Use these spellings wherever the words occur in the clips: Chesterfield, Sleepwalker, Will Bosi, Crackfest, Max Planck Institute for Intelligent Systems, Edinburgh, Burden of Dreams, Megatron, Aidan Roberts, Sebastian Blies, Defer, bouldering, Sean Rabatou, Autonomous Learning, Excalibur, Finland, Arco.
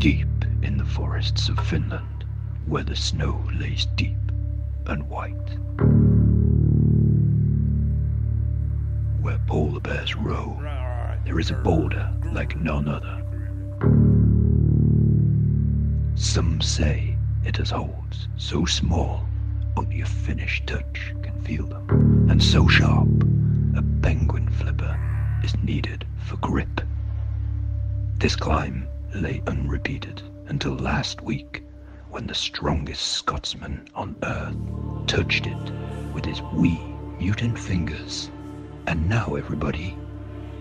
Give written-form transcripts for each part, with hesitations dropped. deep in the forests of Finland, where the snow lays deep and white. Where polar bears roam, there is a boulder like none other. Some say it has holes so small, only a Finnish touch can feel them, and so sharp, a penguin flipper is needed for grip. This climb lay unrepeated until last week, when the strongest Scotsman on earth touched it with his wee mutant fingers. And now, everybody,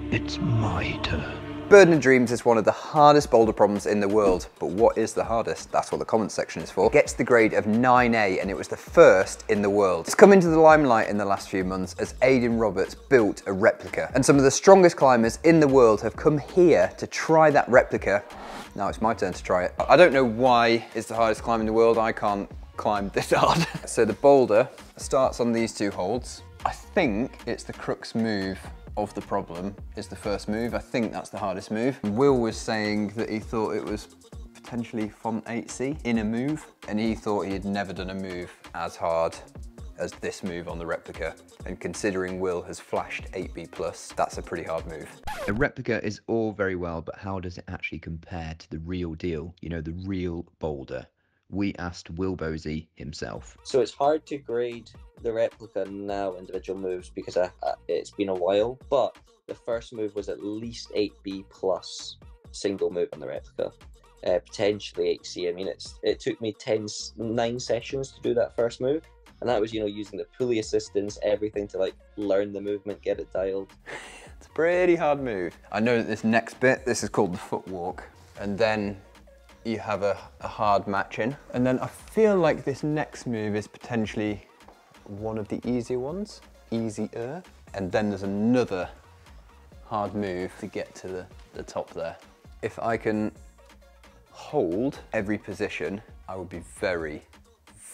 it's my turn. Burden of Dreams is one of the hardest boulder problems in the world, but what is the hardest? That's what the comments section is for. It gets the grade of 9A, and it was the first in the world. It's come into the limelight in the last few months as Aidan Roberts built a replica, and some of the strongest climbers in the world have come here to try that replica. Now it's my turn to try it. I don't know why it's the hardest climb in the world. I can't climb this hard. So the boulder starts on these two holds. I think it's the crux move of the problem is the first move. I think that's the hardest move. Will was saying that he thought it was potentially font 8C in a move, and he thought he had never done a move as hard as this move on the replica. And considering Will has flashed 8B+, that's a pretty hard move. A replica is all very well, but how does it actually compare to the real deal? You know, the real boulder. We asked Will Bosi himself. So it's hard to grade the replica now, individual moves, because it's been a while, but the first move was at least 8B+ single move on the replica, potentially 8C. I mean, it took me 9 sessions to do that first move, and that was, you know, using the pulley assistance, everything to like learn the movement, get it dialed. It's a pretty hard move. I know that this next bit, this is called the footwalk, and then you have a hard match in. And then I feel like this next move is potentially one of the easier ones, easier. And then there's another hard move to get to the top there. If I can hold every position, I would be very,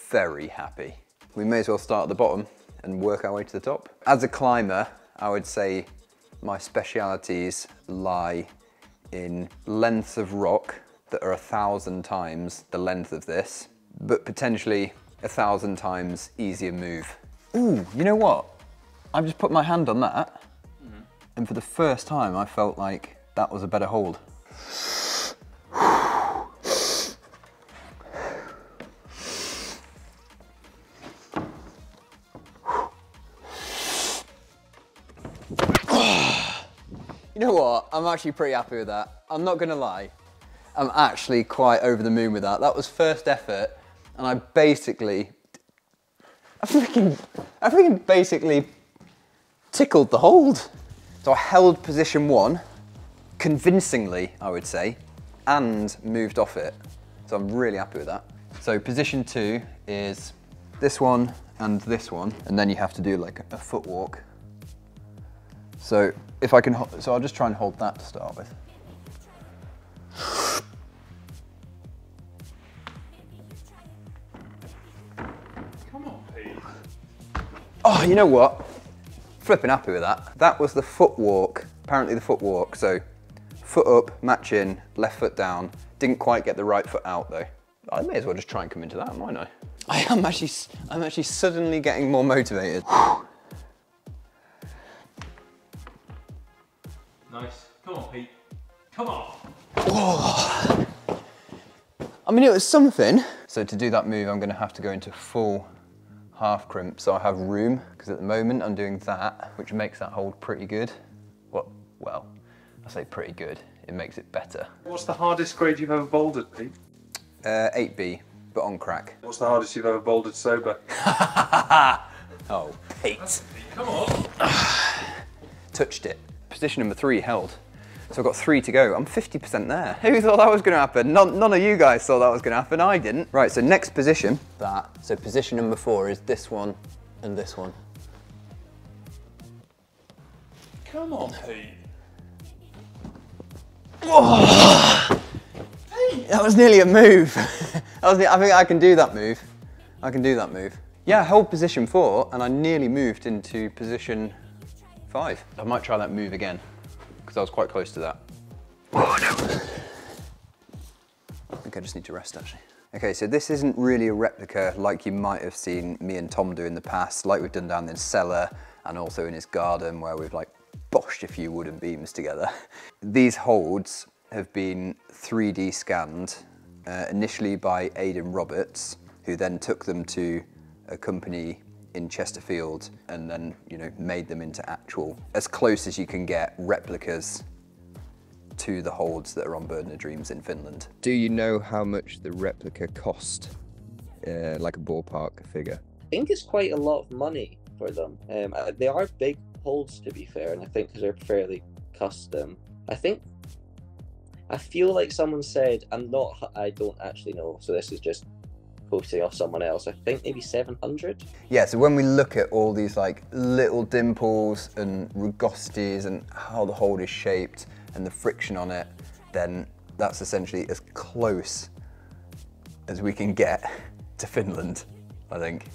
very happy. We may as well start at the bottom and work our way to the top. As a climber, I would say my specialities lie in lengths of rock that are 1,000 times the length of this, but potentially 1,000 times easier move. Ooh, you know what? I've just put my hand on that, and for the first time I felt like that was a better hold. You know what? I'm actually pretty happy with that. I'm not gonna lie. I'm actually quite over the moon with that. That was first effort, and I basically, I freaking basically tickled the hold. So I held position one, convincingly, I would say, and moved off it. So I'm really happy with that. So position two is this one and this one, and then you have to do like a foot walk. So if I can, so I'll just try and hold that to start with. Oh, you know what? Flipping happy with that. That was the foot walk, apparently the foot walk. So foot up, match in, left foot down. Didn't quite get the right foot out though. I may as well just try and come into that, mightn't I? I'm actually suddenly getting more motivated. Nice, come on Pete, come on. Whoa. I mean, it was something. So to do that move, I'm gonna have to go into full half crimp, so I have room, because at the moment I'm doing that, which makes that hold pretty good. Well, I say pretty good, it makes it better. What's the hardest grade you've ever bouldered, Pete? 8B, but on crack. What's the hardest you've ever bouldered sober? Oh, Pete. Come on. Touched it. Position number 3 held. So I've got 3 to go. I'm 50% there. Who thought that was going to happen? None of you guys thought that was going to happen. I didn't. Right, so next position. That. So position number 4 is this one and this one. Come on, Pete. Oh. That was nearly a move. I think I can do that move. I can do that move. Yeah, I held position 4 and I nearly moved into position 5. I might try that move again. I was quite close to that. Oh, no. think I just need to rest actually. Okay, so this isn't really a replica like you might have seen me and Tom do in the past, like we've done down in the cellar and also in his garden where we've like boshed a few wooden beams together. These holds have been 3D scanned initially by Aidan Roberts, who then took them to a company in Chesterfield and then, you know, made them into actual, as close as you can get, replicas to the holds that are on Burden of Dreams in Finland. Do you know how much the replica cost, like a ballpark figure? I think it's quite a lot of money for them. They are big holds, to be fair, and I think because they're fairly custom. I feel like someone said, I don't actually know, so this is just quoting off someone else, I think maybe 700? Yeah, so when we look at all these like little dimples and rugosities and how the hold is shaped and the friction on it, then that's essentially as close as we can get to Finland, I think.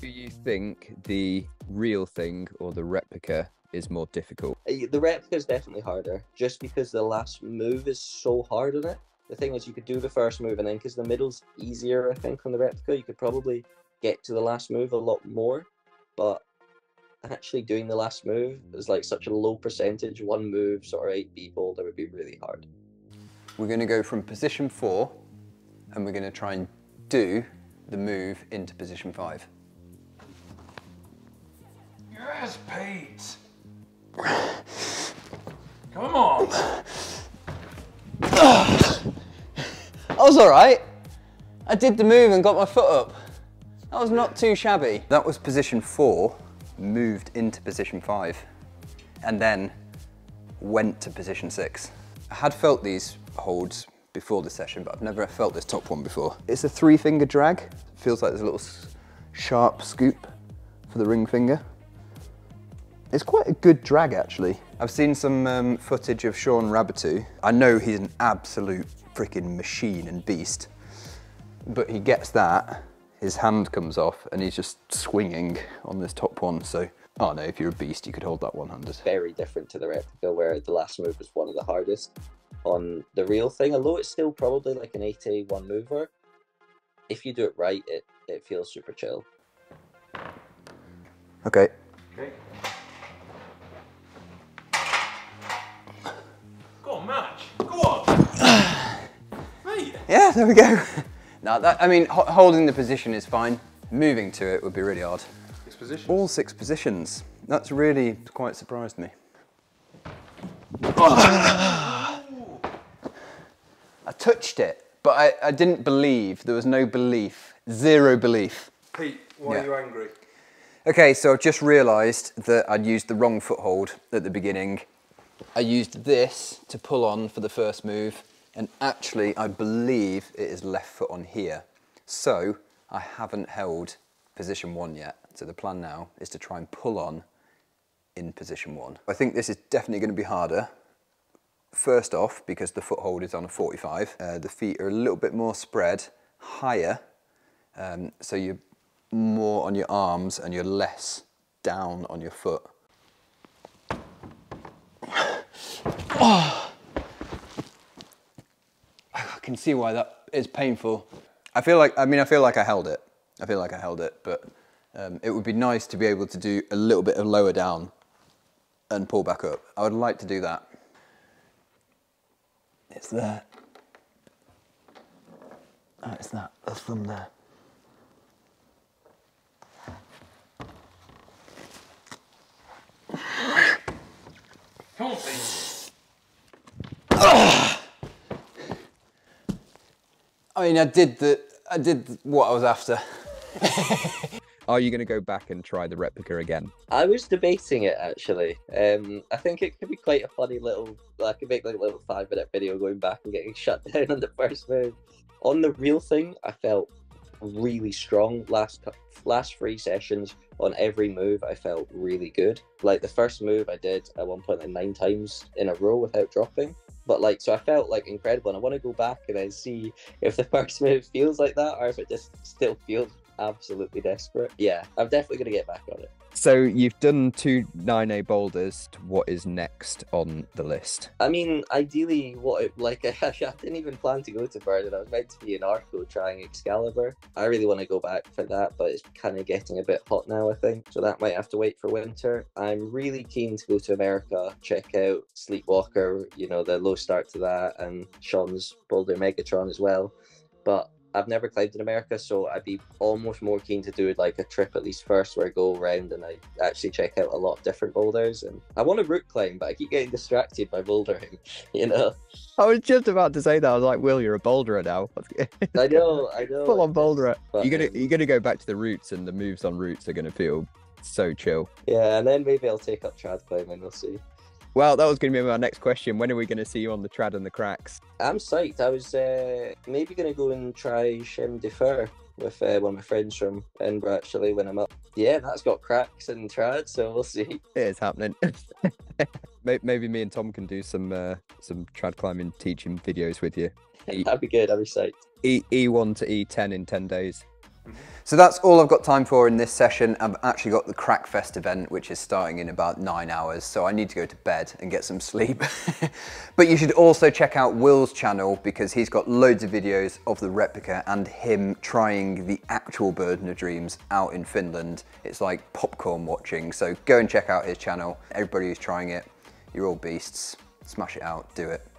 Do you think the real thing or the replica is more difficult? The replica is definitely harder, just because the last move is so hard on it. The thing is, you could do the first move and then, because the middle's easier, I think, on the replica, you could probably get to the last move a lot more, but actually doing the last move is like such a low percentage, one move, sort of 8B hold, that would be really hard. We're gonna go from position 4, and we're gonna try and do the move into position 5. Yes, Pete! Come on! I was alright. I did the move and got my foot up. That was not too shabby. That was position 4, moved into position 5, and then went to position 6. I had felt these holds before the session, but I've never felt this top one before. It's a 3-finger drag. It feels like there's a little sharp scoop for the ring finger. It's quite a good drag, actually. I've seen some footage of Sean Rabatou. I know he's an absolute freaking machine and beast, but he gets that, his hand comes off, and he's just swinging on this top one, so I don't know, if you're a beast, you could hold that one-handed. Very different to the replica, where the last move was one of the hardest on the real thing, although it's still probably like an 8A one-mover. If you do it right, it feels super chill. Okay. Okay. Yeah, there we go. Now that, I mean, holding the position is fine. Moving to it would be really hard. 6 positions? All 6 positions. That's really quite surprised me. Oh. I touched it, but I didn't believe. There was no belief. 0 belief. Pete, why are you angry? Okay, so I've just realised that I'd used the wrong foothold at the beginning. I used this to pull on for the first move. And actually, I believe it is left foot on here. So I haven't held position 1 yet. So the plan now is to try and pull on in position 1. I think this is definitely going to be harder. First off, because the foothold is on a 45. The feet are a little bit more spread, higher. So you're more on your arms and you're less down on your foot. Oh. I can see why that is painful. I feel like I held it. I feel like I held it, but it would be nice to be able to do a little bit of lower down and pull back up. I would like to do that. It's there. Oh, it's that. That's from there. Come on, please. I mean, I did what I was after. Are you going to go back and try the replica again? I was debating it, actually. I think it could be quite a funny little, I could make like a little 5-minute video going back and getting shut down on the first move. On the real thing, I felt really strong. Last 3 sessions, on every move, I felt really good. Like the first move I did at one point like 9 times in a row without dropping. But like, so I felt like incredible, and I want to go back and then see if the first move feels like that, or if it just still feels absolutely desperate. Yeah, I'm definitely going to get back on it. So you've done two 9A boulders. What is next on the list? I mean, ideally, I didn't even plan to go to Burden. I was meant to be in Arco trying Excalibur. I really want to go back for that, but it's kind of getting a bit hot now, I think. So that might have to wait for winter. I'm really keen to go to America, check out Sleepwalker, you know, the low start to that, and Sean's boulder Megatron as well. But I've never climbed in America, so I'd be almost more keen to do like a trip at least first where I go around and I actually check out a lot of different boulders. And I want to route climb, but I keep getting distracted by bouldering, you know? I was just about to say that. I was like, Will, you're a boulderer now. I know. Full on boulderer. But you're gonna go back to the roots, and the moves on roots are going to feel so chill. Yeah, and then maybe I'll take up trad climbing, we'll see. Well, that was going to be my next question. When are we going to see you on the trad and the cracks? I'm psyched. I was maybe going to go and try Defer with one of my friends from Edinburgh, actually, when I'm up. Yeah, that's got cracks and trad, so we'll see. It is happening. Maybe me and Tom can do some trad climbing teaching videos with you. That'd be good. I'd be psyched. E1 to E10 in 10 days. So that's all I've got time for in this session. I've actually got the Crackfest event, which is starting in about 9 hours, so I need to go to bed and get some sleep. But you should also check out Will's channel, because he's got loads of videos of the replica and him trying the actual Burden of Dreams out in Finland. It's like popcorn watching, so go and check out his channel. Everybody who's trying it, you're all beasts. Smash it out, do it.